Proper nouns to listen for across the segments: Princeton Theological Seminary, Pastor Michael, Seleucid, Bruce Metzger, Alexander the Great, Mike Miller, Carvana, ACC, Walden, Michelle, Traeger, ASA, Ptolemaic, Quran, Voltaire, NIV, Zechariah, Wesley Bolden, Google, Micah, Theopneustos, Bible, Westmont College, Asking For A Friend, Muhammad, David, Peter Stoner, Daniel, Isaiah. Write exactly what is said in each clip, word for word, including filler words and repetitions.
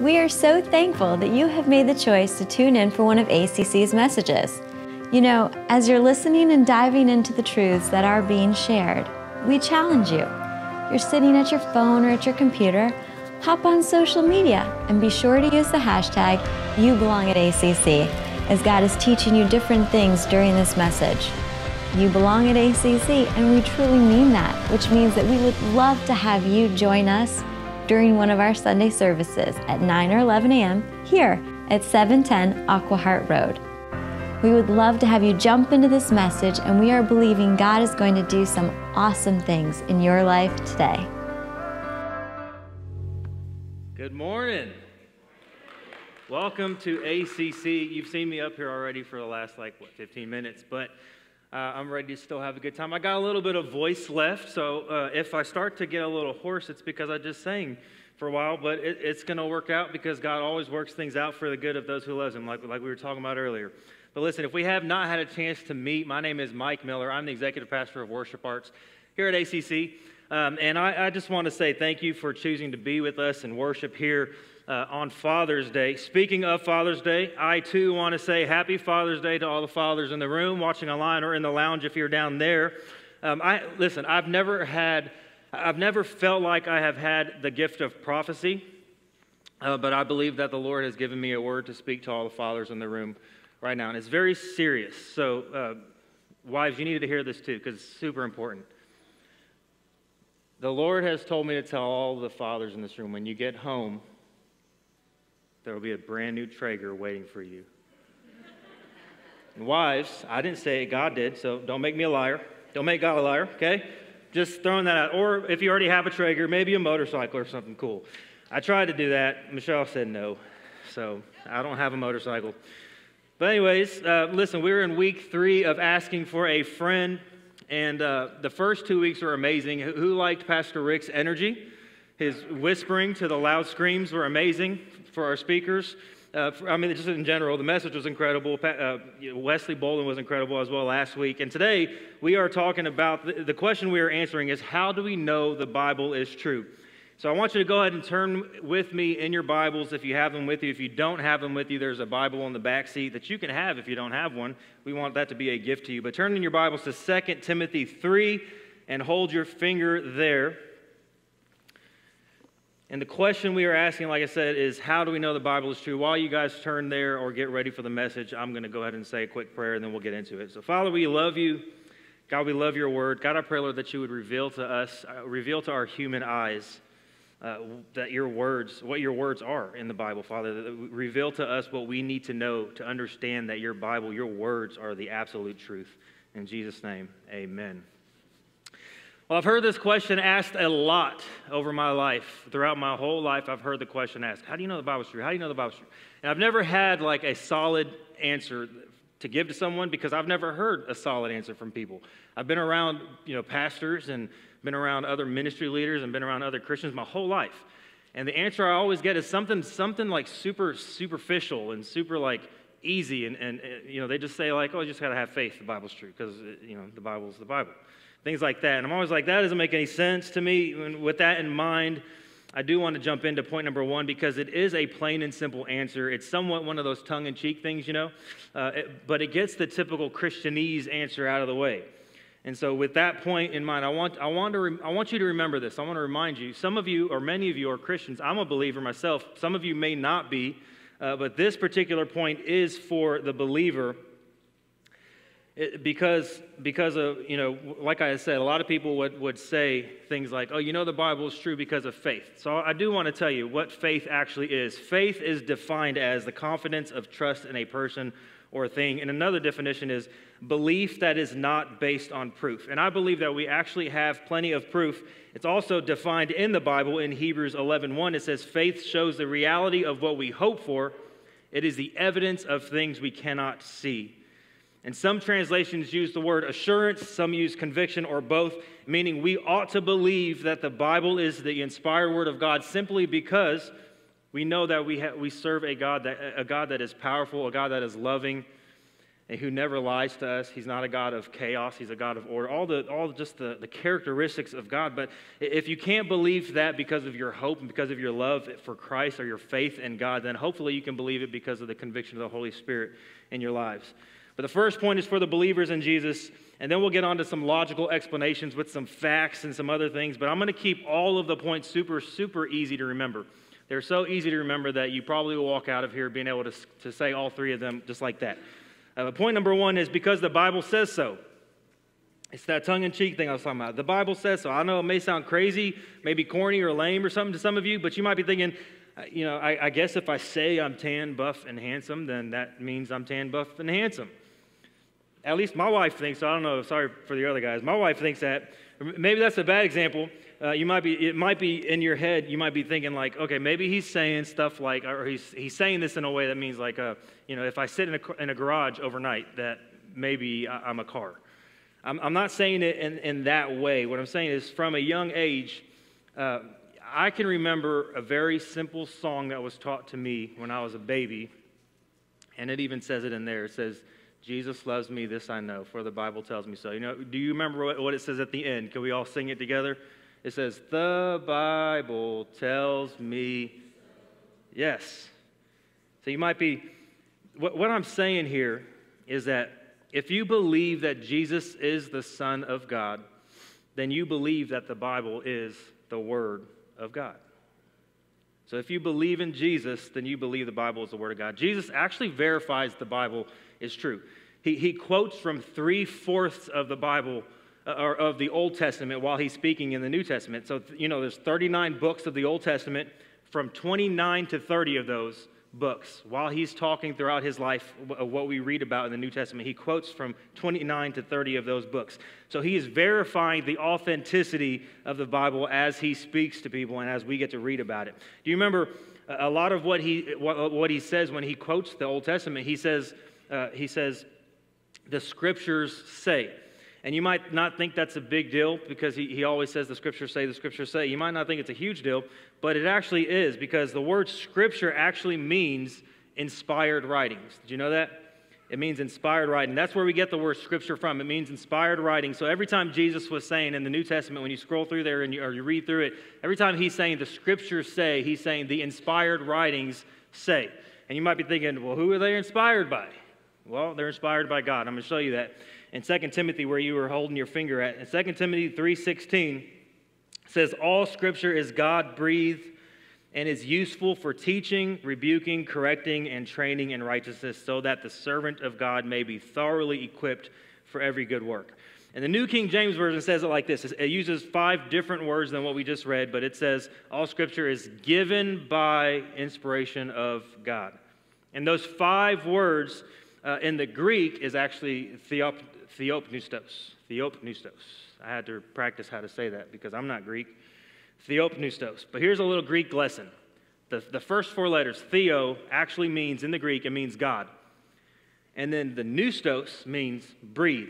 We are so thankful that you have made the choice to tune in for one of A C C's messages. You know, as you're listening and diving into the truths that are being shared, we challenge you. You're sitting at your phone or at your computer, hop on social media and be sure to use the hashtag You Belong at A C C, as God is teaching you different things during this message. You belong at A C C, and we truly mean that, which means that we would love to have you join us during one of our Sunday services at nine or eleven a m here at seven ten Aquahart Road. We would love to have you jump into this message, and we are believing God is going to do some awesome things in your life today. Good morning. Welcome to A C C. You've seen me up here already for the last, like, what, fifteen minutes, but uh, I'm ready to still have a good time. I got a little bit of voice left, so uh, if I start to get a little hoarse, it's because I just sang for a while, but it, it's going to work out because God always works things out for the good of those who love Him, like, like we were talking about earlier. But listen, if we have not had a chance to meet, my name is Mike Miller. I'm the Executive Pastor of Worship Arts here at A C C. Um, and I, I just want to say thank you for choosing to be with us and worship here uh, on Father's Day. Speaking of Father's Day, I too want to say happy Father's Day to all the fathers in the room, watching online, or in the lounge if you're down there. Um, I listen, I've never had, I've never felt like I have had the gift of prophecy, uh, but I believe that the Lord has given me a word to speak to all the fathers in the room right now, and it's very serious. So, uh, wives, you need to hear this too, because it's super important. The Lord has told me to tell all the fathers in this room, when you get home, there will be a brand new Traeger waiting for you. And wives, I didn't say it, God did, so don't make me a liar. Don't make God a liar, okay? Just throwing that out. Or if you already have a Traeger, maybe a motorcycle or something cool. I tried to do that. Michelle said no, so I don't have a motorcycle. But anyways, uh, listen, we were in week three of Asking For A Friend, and uh, the first two weeks were amazing. Who liked Pastor Rick's energy? His whispering to the loud screams were amazing for our speakers. Uh, for, I mean, just in general, the message was incredible. Uh, Wesley Bolden was incredible as well last week. And today, we are talking about, the, the question we are answering is, how do we know the Bible is true? So I want you to go ahead and turn with me in your Bibles if you have them with you. If you don't have them with you, there's a Bible on the back seat that you can have if you don't have one. We want that to be a gift to you. But turn in your Bibles to Second Timothy three and hold your finger there. And the question we are asking, like I said, is how do we know the Bible is true? While you guys turn there or get ready for the message, I'm going to go ahead and say a quick prayer, and then we'll get into it. So, Father, we love you. God, we love your word. God, I pray, Lord, that you would reveal to us, uh, reveal to our human eyes, Uh, that your words, what your words are in the Bible, Father, that reveal to us what we need to know to understand that your Bible, your words are the absolute truth. In Jesus' name, amen. Well, I've heard this question asked a lot over my life. Throughout my whole life, I've heard the question asked, how do you know the Bible's true? How do you know the Bible's true? And I've never had like a solid answer to give to someone because I've never heard a solid answer from people. I've been around, you know, pastors and been around other ministry leaders and been around other Christians my whole life. And the answer I always get is something something like super superficial and super like easy. And, and, and you know, they just say like, oh, you just got to have faith. The Bible's true because, you know, the Bible's the Bible. Things like that. And I'm always like, that doesn't make any sense to me. And with that in mind, I do want to jump into point number one because it is a plain and simple answer. It's somewhat one of those tongue-in-cheek things, you know, uh, it, but it gets the typical Christianese answer out of the way. And so with that point in mind, I want, I, want to I want you to remember this. I want to remind you, some of you, or many of you, are Christians. I'm a believer myself. Some of you may not be, uh, but this particular point is for the believer it, because, because of, you know, like I said, a lot of people would, would say things like, oh, you know the Bible is true because of faith. So I do want to tell you what faith actually is. Faith is defined as the confidence of trust in a person or thing. And another definition is belief that is not based on proof. And I believe that we actually have plenty of proof. It's also defined in the Bible in Hebrews eleven one. It says, faith shows the reality of what we hope for. It is the evidence of things we cannot see. And some translations use the word assurance. Some use conviction or both, meaning we ought to believe that the Bible is the inspired word of God simply because we know that we, ha we serve a God, that, a God that is powerful, a God that is loving, and who never lies to us. He's not a God of chaos. He's a God of order. All the, all just the, the characteristics of God. But if you can't believe that because of your hope and because of your love for Christ or your faith in God, then hopefully you can believe it because of the conviction of the Holy Spirit in your lives. But the first point is for the believers in Jesus, and then we'll get on to some logical explanations with some facts and some other things. But I'm going to keep all of the points super, super easy to remember. They're so easy to remember that you probably will walk out of here being able to, to say all three of them just like that. Uh, point number one is because the Bible says so. It's that tongue-in-cheek thing I was talking about. The Bible says so. I know it may sound crazy, maybe corny or lame or something to some of you, but you might be thinking, you know, I, I guess if I say I'm tan, buff, and handsome, then that means I'm tan, buff, and handsome. At least my wife thinks, so I don't know, sorry for the other guys. My wife thinks that. Maybe that's a bad example. Uh, you might be, it might be in your head, you might be thinking like, okay, maybe he's saying stuff like, or he's, he's saying this in a way that means like, uh, you know, if I sit in a, in a garage overnight, that maybe I, I'm a car. I'm, I'm not saying it in, in that way. What I'm saying is from a young age, uh, I can remember a very simple song that was taught to me when I was a baby, and it even says it in there. It says, Jesus loves me, this I know, for the Bible tells me so. You know, do you remember what, what it says at the end? Can we all sing it together? It says, the Bible tells me yes. So you might be, what, what I'm saying here is that if you believe that Jesus is the Son of God, then you believe that the Bible is the Word of God. So if you believe in Jesus, then you believe the Bible is the Word of God. Jesus actually verifies the Bible is true. He, he quotes from three-fourths of the Bible or of the Old Testament while he's speaking in the New Testament. So, you know, there's thirty-nine books of the Old Testament. From twenty-nine to thirty of those books, while he's talking throughout his life of what we read about in the New Testament, he quotes from twenty-nine to thirty of those books. So he is verifying the authenticity of the Bible as he speaks to people and as we get to read about it. Do you remember a lot of what he, what, what he says when he quotes the Old Testament? He says, uh, he says, the Scriptures say. And you might not think that's a big deal because he, he always says the Scriptures say, the Scriptures say. You might not think it's a huge deal, but it actually is because the word Scripture actually means inspired writings. Did you know that? It means inspired writing. That's where we get the word Scripture from. It means inspired writing. So every time Jesus was saying in the New Testament, when you scroll through there and you, or you read through it, every time he's saying the Scriptures say, he's saying the inspired writings say. And you might be thinking, well, who are they inspired by? Well, they're inspired by God. I'm going to show you that. In Second Timothy, where you were holding your finger at, in Second Timothy three sixteen, says, all Scripture is God-breathed and is useful for teaching, rebuking, correcting, and training in righteousness, so that the servant of God may be thoroughly equipped for every good work. And the New King James Version says it like this. It uses five different words than what we just read, but it says, all Scripture is given by inspiration of God. And those five words uh, in the Greek is actually theopneustos. Theopneustos. Theopneustos. I had to practice how to say that because I'm not Greek. Theopneustos. But here's a little Greek lesson. The, the first four letters, theo, actually means, in the Greek, it means God. And then the neustos means breathe.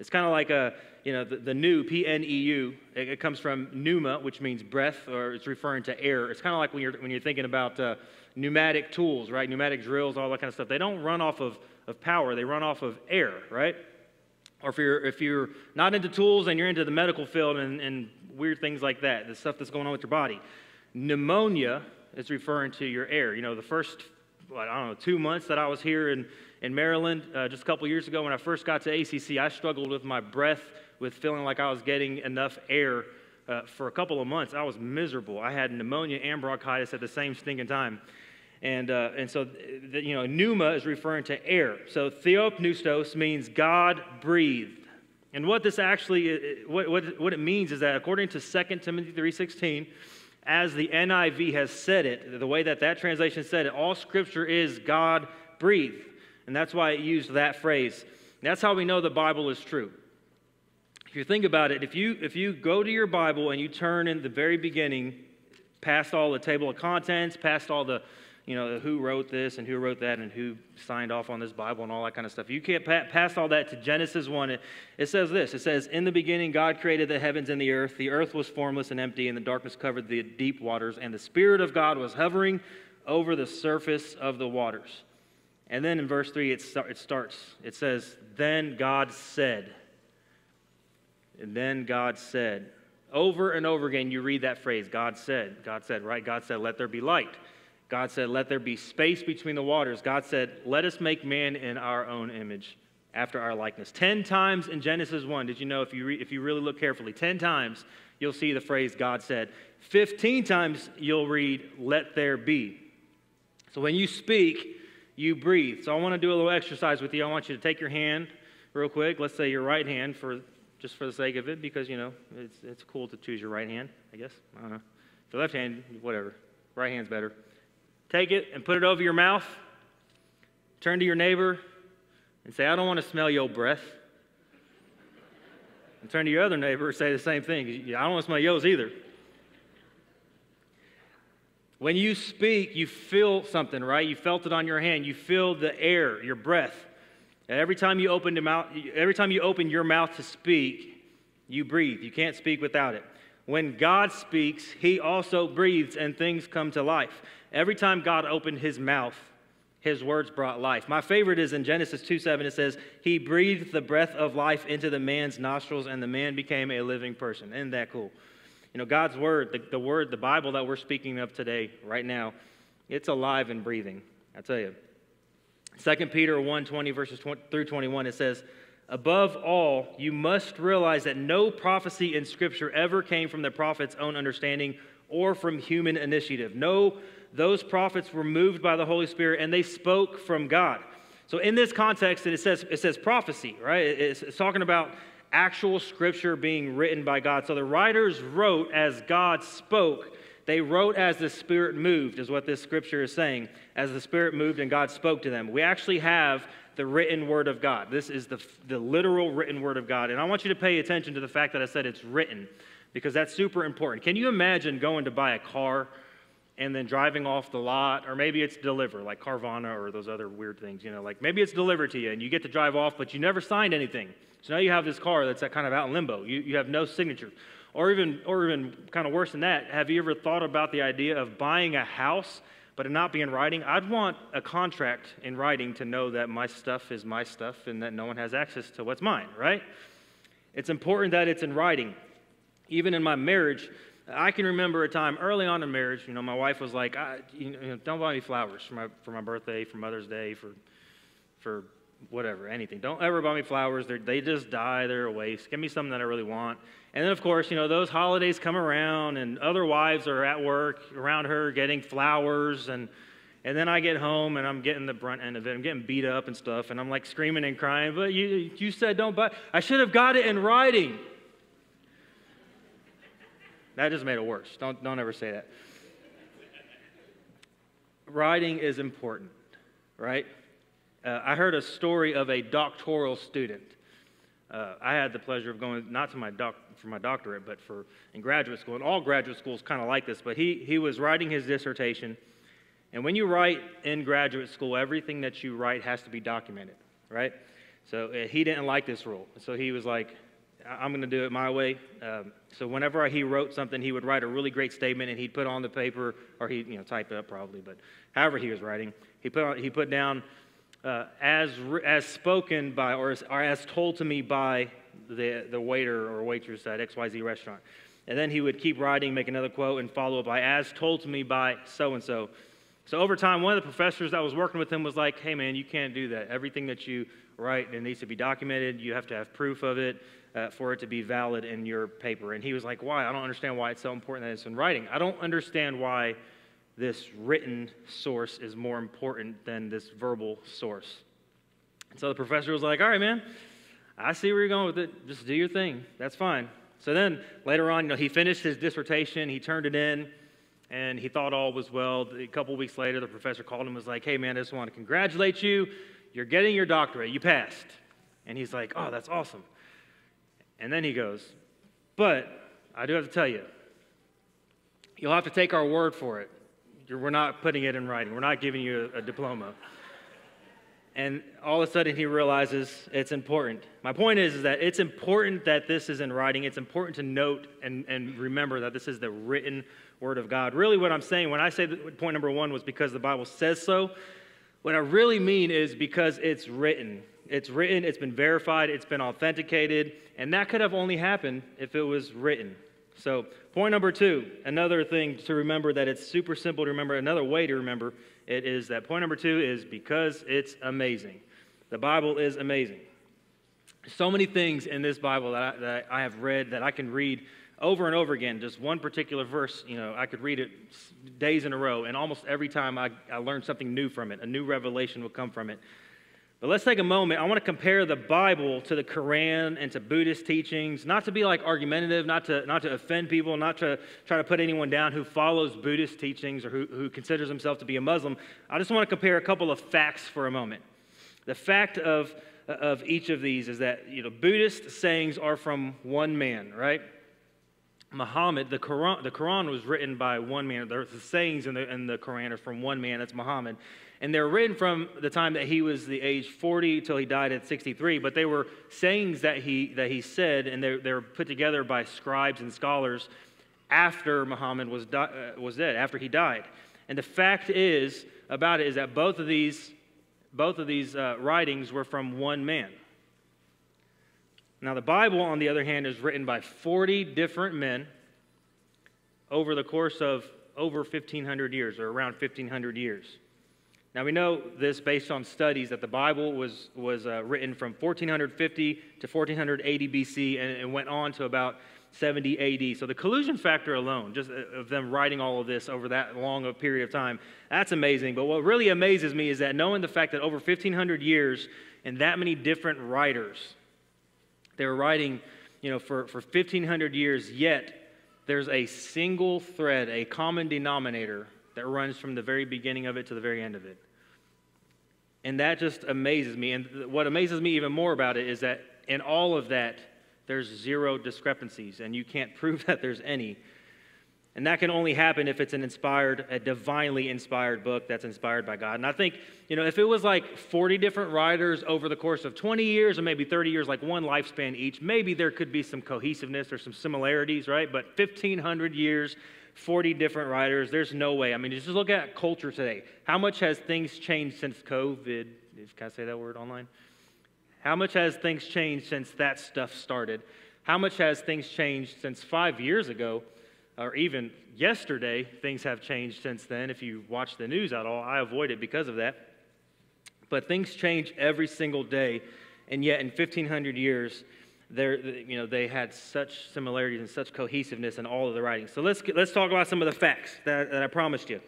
It's kind of like a, you know, the, the new, P N E U, it, it comes from pneuma, which means breath, or it's referring to air. It's kind of like when you're, when you're thinking about uh, pneumatic tools, right? Pneumatic drills, all that kind of stuff. They don't run off of of power. They run off of air, right? Or if you're, if you're not into tools and you're into the medical field and, and weird things like that, the stuff that's going on with your body. Pneumonia is referring to your air. You know, the first, what, I don't know, two months that I was here in, in Maryland, uh, just a couple years ago when I first got to A C C, I struggled with my breath, with feeling like I was getting enough air uh, for a couple of months. I was miserable. I had pneumonia and bronchitis at the same stinking time. And, uh, and so, you know, pneuma is referring to air. So theopneustos means God breathed. And what this actually, what, what, what it means is that according to Second Timothy three sixteen, as the N I V has said it, the way that that translation said it, all Scripture is God breathed. And that's why it used that phrase. And that's how we know the Bible is true. If you think about it, if you, if you go to your Bible and you turn in the very beginning, past all the table of contents, past all the, you know, who wrote this and who wrote that and who signed off on this Bible and all that kind of stuff. You can't pass all that to Genesis one. It, it says this. It says, in the beginning God created the heavens and the earth. The earth was formless and empty, and the darkness covered the deep waters, and the Spirit of God was hovering over the surface of the waters. And then in verse three, it, start, it starts. It says, then God said. And then God said. Over and over again, you read that phrase, God said. God said, right? God said, let there be light. God said, let there be space between the waters. God said, let us make man in our own image, after our likeness. Ten times in Genesis one, did you know, if you, re if you really look carefully, ten times you'll see the phrase God said. Fifteen times you'll read, let there be. So when you speak, you breathe. So I want to do a little exercise with you. I want you to take your hand real quick. Let's say your right hand, for just for the sake of it, because, you know, it's, it's cool to choose your right hand, I guess. I don't know. If your left hand, whatever. Right hand's better. Take it and put it over your mouth. Turn to your neighbor and say, I don't want to smell your breath. And turn to your other neighbor and say the same thing. I don't want to smell yours either. When you speak, you feel something, right? You felt it on your hand. You feel the air, your breath. And every time you open the mouth, every time you open your mouth to speak, you breathe. You can't speak without it. When God speaks, he also breathes and things come to life. Every time God opened his mouth, his words brought life. My favorite is in Genesis two seven. It says, he breathed the breath of life into the man's nostrils, and the man became a living person. Isn't that cool? You know, God's word, the, the word, the Bible that we're speaking of today, right now, it's alive and breathing, I tell you. Second Peter one twenty, verses through twenty-one, it says, above all, you must realize that no prophecy in Scripture ever came from the prophet's own understanding or from human initiative. No. Those prophets were moved by the Holy Spirit, and they spoke from God. So in this context, it says, it says prophecy, right? It's, it's talking about actual Scripture being written by God. So the writers wrote as God spoke. They wrote as the Spirit moved, is what this Scripture is saying, as the Spirit moved and God spoke to them. We actually have the written Word of God. This is the, the literal written Word of God. And I want you to pay attention to the fact that I said it's written, because that's super important. Can you imagine going to buy a car and then driving off the lot, or maybe it's deliver, like Carvana or those other weird things, you know, like maybe it's delivered to you and you get to drive off, but you never signed anything. So now you have this car that's kind of out in limbo. You, you have no signature. Or even, or even kind of worse than that, have you ever thought about the idea of buying a house, but it not be in writing? I'd want a contract in writing to know that my stuff is my stuff and that no one has access to what's mine, right? It's important that it's in writing. Even in my marriage, I can remember a time early on in marriage, you know, my wife was like, I, you know, don't buy me flowers for my, for my birthday, for Mother's Day, for, for whatever, anything. Don't ever buy me flowers. They're, they just die. They're a waste. Give me something that I really want. And then, of course, you know, those holidays come around, and other wives are at work around her getting flowers, and, and then I get home, and I'm getting the brunt end of it. I'm getting beat up and stuff, and I'm, like, screaming and crying, but you, you said don't buy. I should have got it in writing. That just made it worse. Don't, don't ever say that. Writing is important, right? Uh, I heard a story of a doctoral student. Uh, I had the pleasure of going, not to my doc, for my doctorate, but for in graduate school. And all graduate schools kind of like this, but he, he was writing his dissertation. And when you write in graduate school, everything that you write has to be documented, right? So uh, he didn't like this rule. So he was like, I'm going to do it my way. Um, so whenever he wrote something, he would write a really great statement, and he'd put on the paper, or he, you know, typed it up probably, but however he was writing, he put on, he put down uh, as as spoken by, or as, or as told to me by the the waiter or waitress at X Y Z restaurant, and then he would keep writing, make another quote, and follow up by as told to me by so and so. So over time, one of the professors that was working with him was like, hey, man, you can't do that. Everything that you write, it needs to be documented. You have to have proof of it uh, for it to be valid in your paper. And he was like, why? I don't understand why it's so important that it's in writing. I don't understand why this written source is more important than this verbal source. And so the professor was like, all right, man, I see where you're going with it. Just do your thing. That's fine. So then later on, you know, he finished his dissertation. He turned it in. And he thought all was well. A couple weeks later, the professor called him and was like, hey, man, I just want to congratulate you. You're getting your doctorate. You passed. And he's like, oh, that's awesome. And then he goes, but I do have to tell you, you'll have to take our word for it. We're not putting it in writing. We're not giving you a, a diploma. And all of a sudden, he realizes it's important. My point is, is that it's important that this is in writing. It's important to note and, and remember that this is the written Word of God. Really what I'm saying when I say that point number one was because the Bible says so. What I really mean is because it's written. It's written, it's been verified, it's been authenticated, and that could have only happened if it was written. So point number two, another thing to remember that it's super simple to remember, another way to remember it is that point number two is because it's amazing. The Bible is amazing. So many things in this Bible that I, that I have read that I can read over and over again, just one particular verse, you know, I could read it days in a row, and almost every time I, I learn something new from it, a new revelation will come from it. But let's take a moment. I want to compare the Bible to the Quran and to Buddhist teachings, not to be like argumentative, not to, not to offend people, not to try to put anyone down who follows Buddhist teachings or who, who considers himself to be a Muslim. I just want to compare a couple of facts for a moment. The fact of, of each of these is that, you know, Buddhist sayings are from one man, right? Muhammad, the Quran, the Quran was written by one man. The sayings in the, in the Quran are from one man, that's Muhammad. And they're written from the time that he was the age forty till he died at sixty-three, but they were sayings that he, that he said, and they, they were put together by scribes and scholars after Muhammad was, uh, was dead, after he died. And the fact is, about it, is that both of these, both of these uh, writings were from one man. Now, the Bible, on the other hand, is written by forty different men over the course of over fifteen hundred years, or around fifteen hundred years. Now, we know this based on studies that the Bible was, was uh, written from fourteen fifty to fourteen eighty B C, and it went on to about seventy A D. So the collusion factor alone, just of them writing all of this over that long a period of time, that's amazing. But what really amazes me is that knowing the fact that over fifteen hundred years and that many different writers, they were writing, you know, for, for fifteen hundred years, yet there's a single thread, a common denominator that runs from the very beginning of it to the very end of it. And that just amazes me. And what amazes me even more about it is that in all of that, there's zero discrepancies, and you can't prove that there's any. And that can only happen if it's an inspired, a divinely inspired book that's inspired by God. And I think, you know, if it was like forty different writers over the course of twenty years or maybe thirty years, like one lifespan each, maybe there could be some cohesiveness or some similarities, right? But fifteen hundred years, forty different writers, there's no way. I mean, just look at culture today. How much has things changed since COVID? Can I say that word online? How much has things changed since that stuff started? How much has things changed since five years ago? Or even yesterday, things have changed since then. If you watch the news at all, I avoid it because of that. But things change every single day, and yet in fifteen hundred years, there, you know, they had such similarities and such cohesiveness in all of the writings. So let's let's talk about some of the facts that, that I promised you.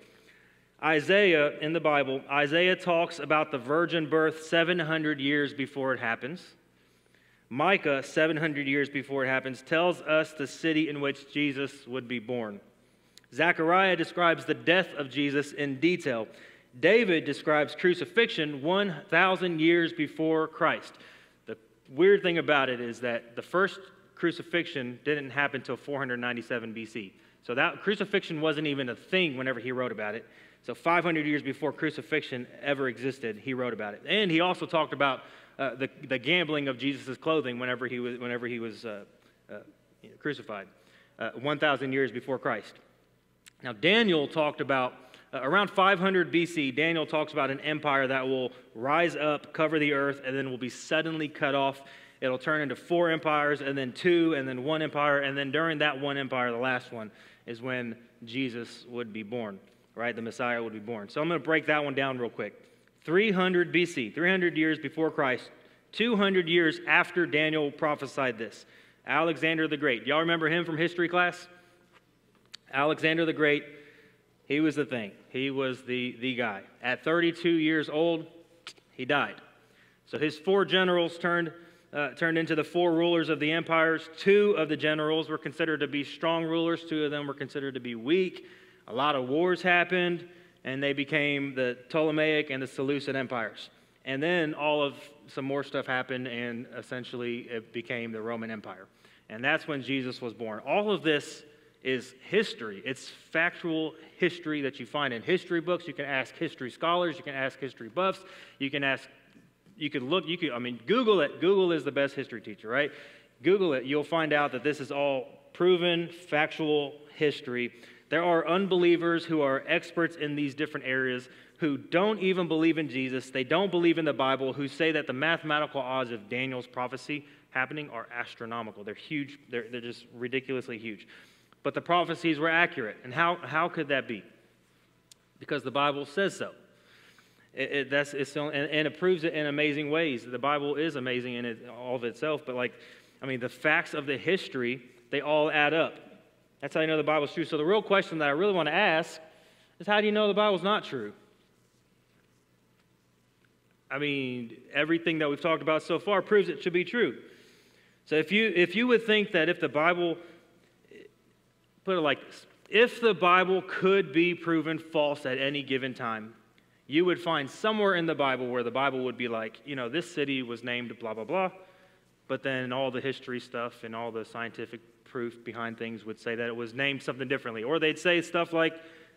Isaiah in the Bible, Isaiah talks about the virgin birth seven hundred years before it happens. Micah, seven hundred years before it happens, tells us the city in which Jesus would be born. Zechariah describes the death of Jesus in detail. David describes crucifixion one thousand years before Christ. The weird thing about it is that the first crucifixion didn't happen until four ninety-seven B C. So that crucifixion wasn't even a thing whenever he wrote about it. So five hundred years before crucifixion ever existed, he wrote about it. And he also talked about Uh, the, the gambling of Jesus' clothing whenever he was, whenever he was uh, uh, you know, crucified, uh, one thousand years before Christ. Now, Daniel talked about, uh, around five hundred B C, Daniel talks about an empire that will rise up, cover the earth, and then will be suddenly cut off. It'll turn into four empires, and then two, and then one empire, and then during that one empire, the last one, is when Jesus would be born, right? The Messiah would be born. So I'm going to break that one down real quick. three hundred B C, three hundred years before Christ, two hundred years after Daniel prophesied this. Alexander the Great. Y'all remember him from history class? Alexander the Great, he was the thing. He was the, the guy. At thirty-two years old, he died. So his four generals turned, uh, turned into the four rulers of the empires. Two of the generals were considered to be strong rulers. Two of them were considered to be weak. A lot of wars happened. And they became the Ptolemaic and the Seleucid empires. And then all of some more stuff happened, and essentially it became the Roman Empire. And that's when Jesus was born. All of this is history. It's factual history that you find in history books. You can ask history scholars. You can ask history buffs. You can ask, you could look, you could, I mean, Google it. Google is the best history teacher, right? Google it. You'll find out that this is all proven, factual history There are unbelievers who are experts in these different areas who don't even believe in Jesus, they don't believe in the Bible, who say that the mathematical odds of Daniel's prophecy happening are astronomical. They're huge. They're, they're just ridiculously huge. But the prophecies were accurate. And how, how could that be? Because the Bible says so. It, it, that's, it's, and, and it proves it in amazing ways. The Bible is amazing in it, all of itself. But, like, I mean, the facts of the history, they all add up. That's how you know the Bible's true. So the real question that I really want to ask is, how do you know the Bible's not true? I mean, everything that we've talked about so far proves it should be true. So if you, if you would think that if the Bible, put it like this, if the Bible could be proven false at any given time, you would find somewhere in the Bible where the Bible would be like, you know, this city was named blah, blah, blah, but then all the history stuff and all the scientific proof behind things would say that it was named something differently. Or they'd say stuff like,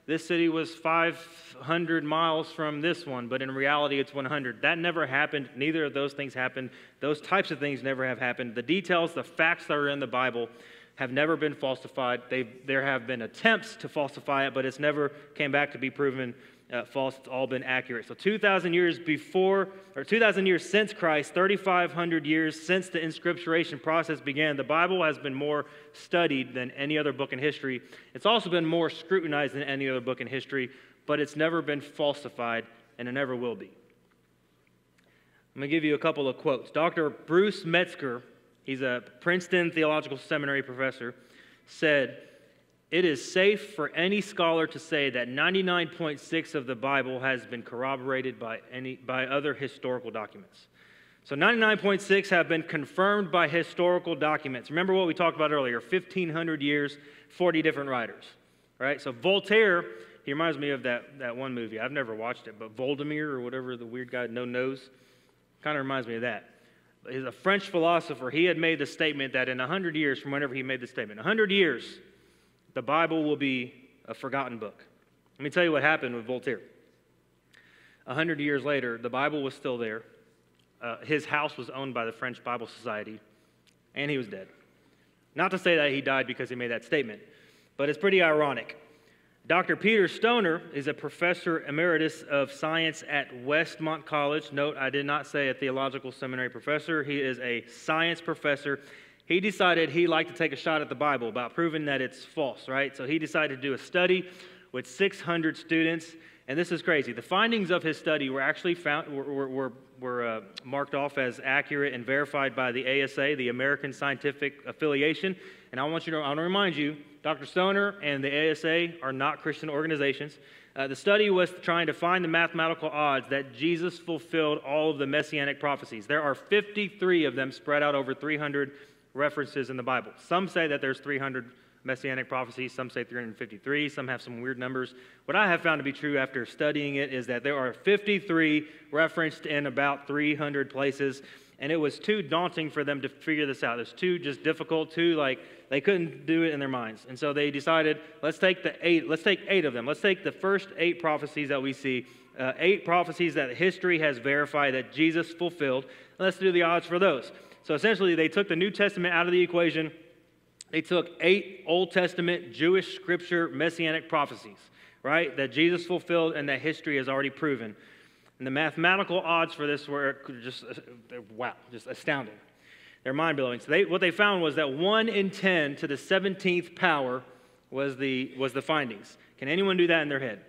this city was five hundred miles from this one, but in reality it's one hundred. That never happened. Neither of those things happened. Those types of things never have happened. The details, the facts that are in the Bible have never been falsified. They've, there have been attempts to falsify it, but it's never came back to be proven uh, false. It's all been accurate. So two thousand years before, or two thousand years since Christ, three thousand five hundred years since the inscripturation process began, the Bible has been more studied than any other book in history. It's also been more scrutinized than any other book in history, but it's never been falsified, and it never will be. I'm going to give you a couple of quotes. Doctor Bruce Metzger, he's a Princeton Theological Seminary professor, said, "It is safe for any scholar to say that ninety-nine point six percent of the Bible has been corroborated by, any, by other historical documents." So ninety-nine point six percent have been confirmed by historical documents. Remember what we talked about earlier, fifteen hundred years, forty different writers. Right? So Voltaire, he reminds me of that, that one movie. I've never watched it, but Voldemir or whatever, the weird guy, no nose, kind of reminds me of that. He's a French philosopher. He had made the statement that in one hundred years, from whenever he made the statement, one hundred years, the Bible will be a forgotten book. Let me tell you what happened with Voltaire. one hundred years later, the Bible was still there. Uh, his house was owned by the French Bible Society, and he was dead. Not to say that he died because he made that statement, but it's pretty ironic. Doctor Peter Stoner is a professor emeritus of science at Westmont College. Note, I did not say a theological seminary professor. He is a science professor. He decided he liked to take a shot at the Bible about proving that it's false, right? So he decided to do a study with six hundred students, and this is crazy. The findings of his study were actually found, were, were, were uh, marked off as accurate and verified by the A S A, the American Scientific Affiliation. And I want you to, I want to remind you, Doctor Stoner and the A S A are not Christian organizations. Uh, the study was trying to find the mathematical odds that Jesus fulfilled all of the messianic prophecies. There are fifty-three of them spread out over three hundred references in the Bible. Some say that there's three hundred messianic prophecies. Some say three hundred fifty-three. Some have some weird numbers. What I have found to be true after studying it is that there are fifty-three referenced in about three hundred places. And it was too daunting for them to figure this out. It was too just difficult, too, like, they couldn't do it in their minds. And so they decided, let's take the eight, let's take eight of them. Let's take the first eight prophecies that we see, uh, eight prophecies that history has verified that Jesus fulfilled. Let's do the odds for those. So essentially, they took the New Testament out of the equation. They took eight Old Testament Jewish scripture messianic prophecies, right, that Jesus fulfilled and that history has already proven. And the mathematical odds for this were just, wow, just astounding. They're mind-blowing. So they, what they found was that one in ten to the seventeenth power was the, was the findings. Can anyone do that in their head?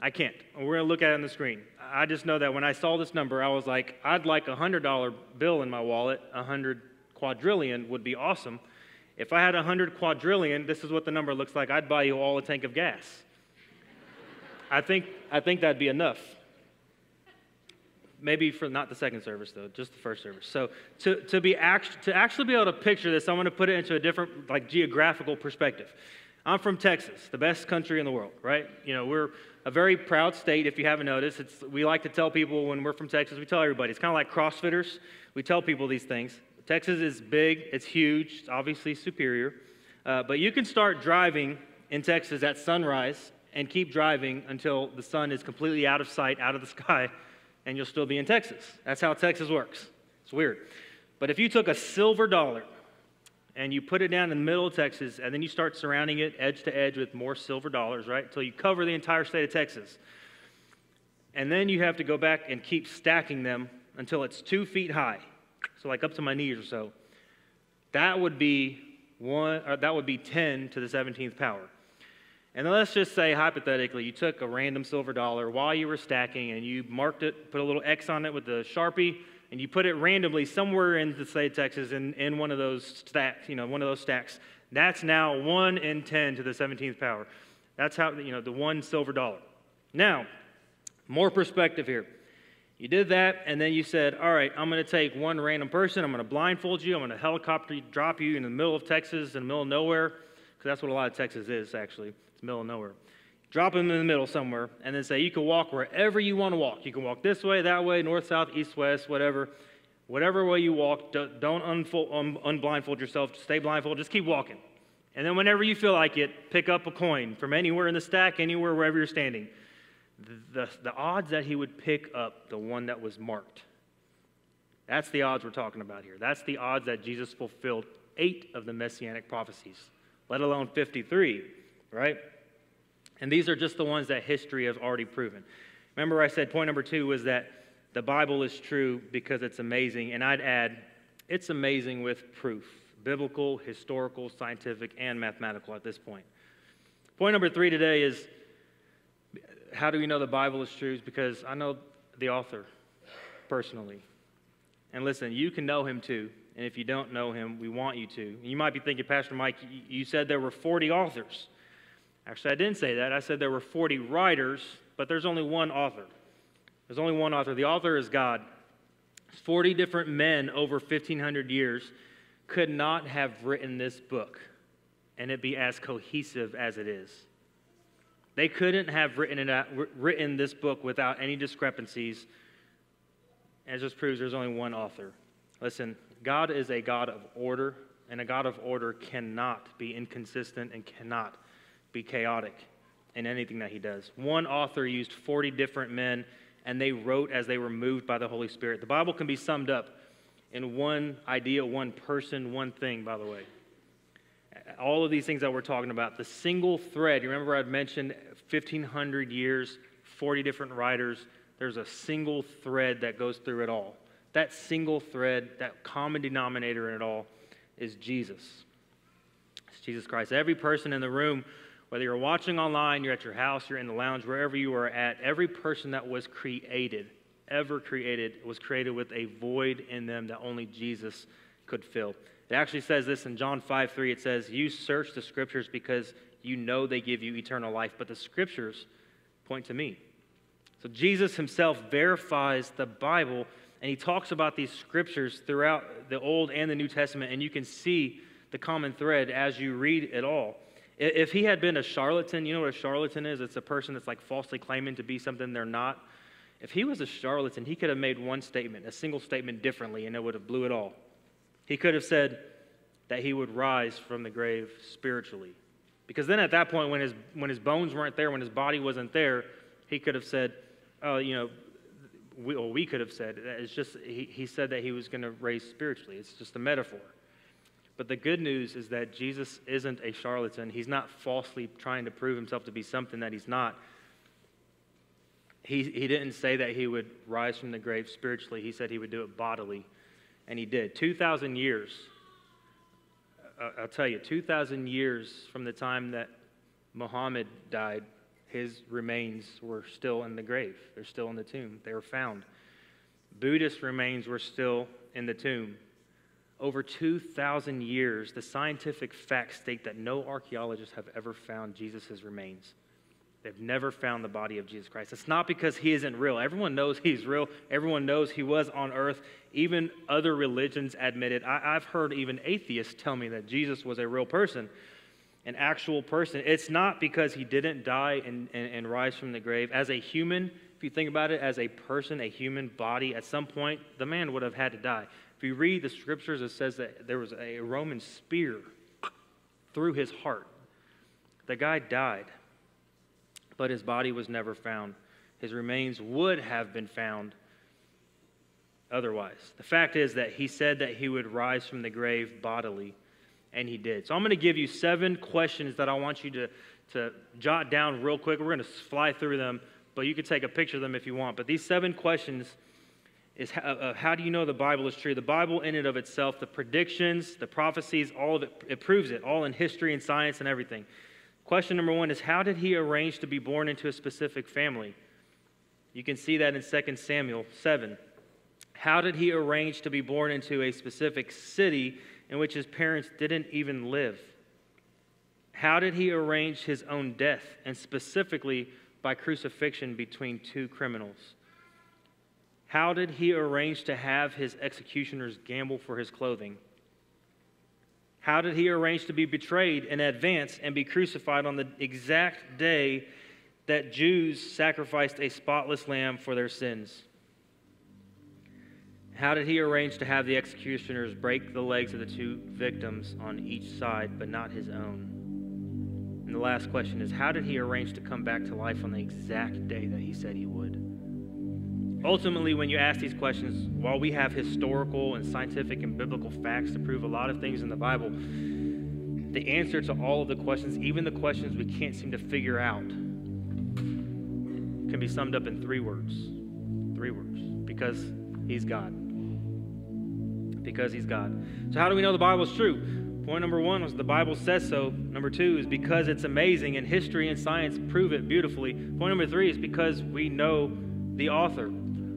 I can't. We're going to look at it on the screen. I just know that when I saw this number, I was like, I'd like a one hundred dollar bill in my wallet. one hundred quadrillion would be awesome. If I had one hundred quadrillion, this is what the number looks like. I'd buy you all a tank of gas. I think, I think that'd be enough. Maybe for not the second service, though, just the first service. So to, to, be act, to actually be able to picture this, I want to put it into a different, like, geographical perspective. I'm from Texas, the best country in the world, right? You know, we're a very proud state, if you haven't noticed. It's, we like to tell people when we're from Texas, we tell everybody. It's kind of like CrossFitters. We tell people these things. Texas is big. It's huge. It's obviously superior. Uh, but you can start driving in Texas at sunrise and keep driving until the sun is completely out of sight, out of the sky, and you'll still be in Texas. That's how Texas works. It's weird. But if you took a silver dollar and you put it down in the middle of Texas, and then you start surrounding it edge to edge with more silver dollars, right? Until you cover the entire state of Texas. And then you have to go back and keep stacking them until it's two feet high. So like up to my knees or so. That would be one, or that would be ten to the seventeenth power. And then let's just say, hypothetically, you took a random silver dollar while you were stacking and you marked it, put a little X on it with a Sharpie, and you put it randomly somewhere in the state of Texas in, in one of those stacks, you know, one of those stacks. That's now one in ten to the seventeenth power. That's how, you know, the one silver dollar. Now, more perspective here. You did that, and then you said, all right, I'm going to take one random person, I'm going to blindfold you, I'm going to helicopter drop you in the middle of Texas, in the middle of nowhere, because that's what a lot of Texas is, actually. It's middle of nowhere. Drop them in the middle somewhere, and then say you can walk wherever you want to walk. You can walk this way, that way, north, south, east, west, whatever. Whatever way you walk, don't unfold, un unblindfold yourself. Stay blindfolded. Just keep walking. And then whenever you feel like it, pick up a coin from anywhere in the stack, anywhere, wherever you're standing. The, the odds that he would pick up the one that was marked. That's the odds we're talking about here. That's the odds that Jesus fulfilled eight of the Messianic prophecies, let alone fifty-three, right? And these are just the ones that history has already proven. Remember I said point number two was that the Bible is true because it's amazing, and I'd add, it's amazing with proof, biblical, historical, scientific, and mathematical at this point. Point number three today is, how do we know the Bible is true? Because I know the author personally. And listen, you can know him too. And if you don't know him, we want you to. You might be thinking, Pastor Mike, you said there were forty authors. Actually, I didn't say that. I said there were forty writers, but there's only one author. There's only one author. The author is God. forty different men over fifteen hundred years could not have written this book and it be as cohesive as it is. They couldn't have written, it out, written this book without any discrepancies. And it just proves there's only one author. Listen, God is a God of order, and a God of order cannot be inconsistent and cannot be chaotic in anything that he does. One author used forty different men, and they wrote as they were moved by the Holy Spirit. The Bible can be summed up in one idea, one person, one thing, by the way. All of these things that we're talking about, the single thread, you remember I'd mentioned fifteen hundred years, forty different writers, there's a single thread that goes through it all. That single thread, that common denominator in it all is Jesus. It's Jesus Christ. Every person in the room, whether you're watching online, you're at your house, you're in the lounge, wherever you are at, every person that was created, ever created, was created with a void in them that only Jesus could fill. It actually says this in John five three. It says, you search the scriptures because you know they give you eternal life, but the scriptures point to me. So Jesus himself verifies the Bible, and he talks about these scriptures throughout the Old and the New Testament, and you can see the common thread as you read it all. If he had been a charlatan, you know what a charlatan is? It's a person that's like falsely claiming to be something they're not. If he was a charlatan, he could have made one statement, a single statement differently, and it would have blew it all. He could have said that he would rise from the grave spiritually. Because then at that point, when his, when his bones weren't there, when his body wasn't there, he could have said, oh, you know, we, or we could have said, it's just, he, he said that he was going to rise spiritually. It's just a metaphor. But the good news is that Jesus isn't a charlatan. He's not falsely trying to prove himself to be something that he's not. He, he didn't say that he would rise from the grave spiritually. He said he would do it bodily. And he did. two thousand years, I'll tell you, two thousand years from the time that Muhammad died, his remains were still in the grave. They're still in the tomb. They were found. Buddhist remains were still in the tomb. Over two thousand years, the scientific facts state that no archaeologists have ever found Jesus' remains. They've never found the body of Jesus Christ. It's not because he isn't real. Everyone knows he's real. Everyone knows he was on earth. Even other religions admit it. I, I've heard even atheists tell me that Jesus was a real person, an actual person. It's not because he didn't die and, and, and rise from the grave. As a human, if you think about it, as a person, a human body, at some point, the man would have had to die. If you read the scriptures, it says that there was a Roman spear through his heart. The guy died. But his body was never found. His remains would have been found otherwise. The fact is that he said that he would rise from the grave bodily, and he did. So I'm going to give you seven questions that I want you to, to jot down real quick. We're going to fly through them, but you can take a picture of them if you want. But these seven questions is how, uh, how do you know the Bible is true? The Bible in and of itself, the predictions, the prophecies, all of it, it proves it, all in history and science and everything. Question number one is, how did he arrange to be born into a specific family? You can see that in Second Samuel seven. How did he arrange to be born into a specific city in which his parents didn't even live? How did he arrange his own death, and specifically by crucifixion between two criminals? How did he arrange to have his executioners gamble for his clothing? How did he arrange to be betrayed in advance and be crucified on the exact day that Jews sacrificed a spotless lamb for their sins? How did he arrange to have the executioners break the legs of the two victims on each side, but not his own? And the last question is, how did he arrange to come back to life on the exact day that he said he would? Ultimately, when you ask these questions, while we have historical and scientific and biblical facts to prove a lot of things in the Bible, the answer to all of the questions, even the questions we can't seem to figure out, can be summed up in three words. Three words. Because he's God. Because he's God. So how do we know the Bible is true? Point number one was the Bible says so. Number two is because it's amazing, and history and science prove it beautifully. Point number three is because we know the author.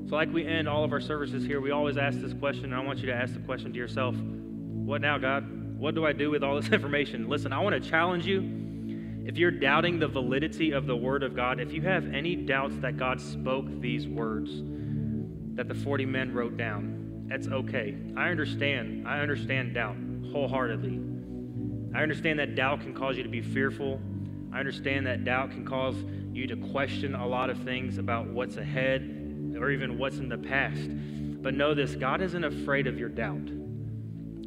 So like we end all of our services here, we always ask this question, and I want you to ask the question to yourself, what now, God? What do I do with all this information? Listen, I want to challenge you. If you're doubting the validity of the Word of God, if you have any doubts that God spoke these words that the forty men wrote down, that's okay. I understand. I understand doubt wholeheartedly. I understand that doubt can cause you to be fearful. I understand that doubt can cause you to question a lot of things about what's ahead or even what's in the past. But know this, God isn't afraid of your doubt.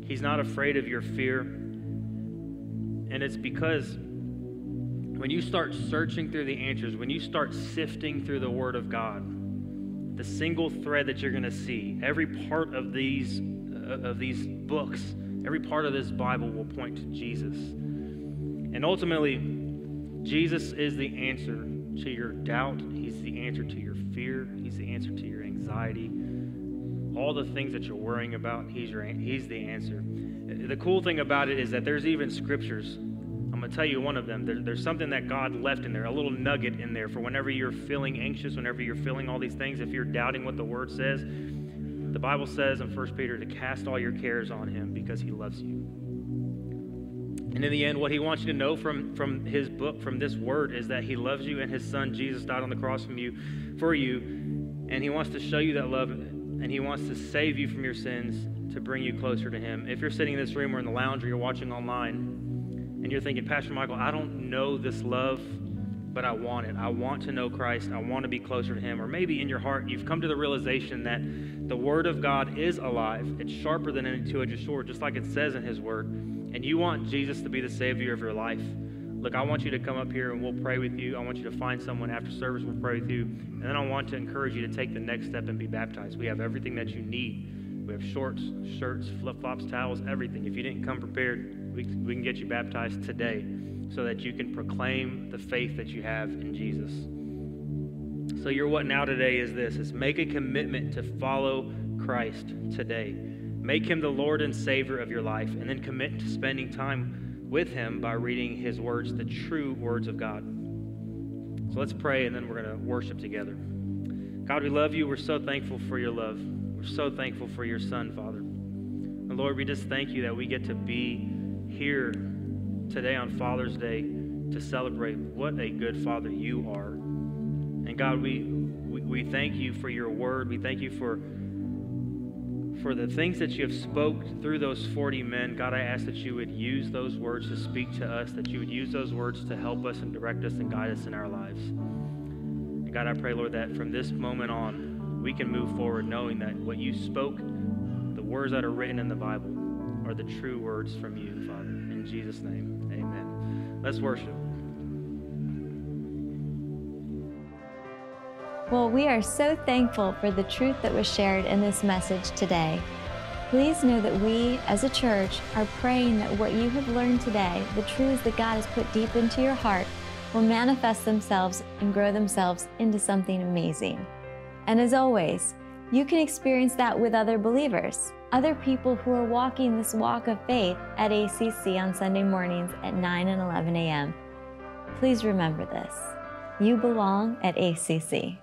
He's not afraid of your fear. And it's because when you start searching through the answers, when you start sifting through the Word of God, the single thread that you're going to see, every part of these, uh, of these books, every part of this Bible will point to Jesus. And ultimately, Jesus is the answer to your doubt. He's the answer to your fear. He's the answer to your anxiety. All the things that you're worrying about, he's, your, he's the answer. The cool thing about it is that there's even scriptures. I'm going to tell you one of them. There, there's something that God left in there, a little nugget in there for whenever you're feeling anxious, whenever you're feeling all these things, if you're doubting what the Word says. The Bible says in First Peter to cast all your cares on Him because He loves you. And in the end, what He wants you to know from, from His book, from this Word, is that He loves you and His Son, Jesus, died on the cross from you, for you, and He wants to show you that love, and He wants to save you from your sins to bring you closer to Him. If you're sitting in this room or in the lounge or you're watching online, and you're thinking, Pastor Michael, I don't know this love, but I want it. I want to know Christ. I want to be closer to Him. Or maybe in your heart, you've come to the realization that the Word of God is alive. It's sharper than any two-edged sword, just like it says in His Word. And you want Jesus to be the Savior of your life. Look, I want you to come up here and we'll pray with you. I want you to find someone after service. We'll pray with you. And then I want to encourage you to take the next step and be baptized. We have everything that you need. We have shorts, shirts, flip-flops, towels, everything. If you didn't come prepared, We, we can get you baptized today so that you can proclaim the faith that you have in Jesus. So your what now today is this, is make a commitment to follow Christ today. Make Him the Lord and Savior of your life, and then commit to spending time with Him by reading His words, the true words of God. So let's pray, and then we're going to worship together. God, we love you. We're so thankful for your love. We're so thankful for your Son, Father. And Lord, we just thank you that we get to be here today on Father's Day to celebrate what a good Father you are. And God, we, we we thank you for your word. We thank you for for the things that you have spoke through those forty men. God, I ask that you would use those words to speak to us, that you would use those words to help us and direct us and guide us in our lives. And God, I pray, Lord, that from this moment on, we can move forward knowing that what you spoke, the words that are written in the Bible, are the true words from you, Father. In Jesus' name, amen. Let's worship. Well, we are so thankful for the truth that was shared in this message today. Please know that we, as a church, are praying that what you have learned today, the truths that God has put deep into your heart, will manifest themselves and grow themselves into something amazing. And as always, you can experience that with other believers, other people who are walking this walk of faith at A C C on Sunday mornings at nine and eleven a m Please remember this. You belong at A C C.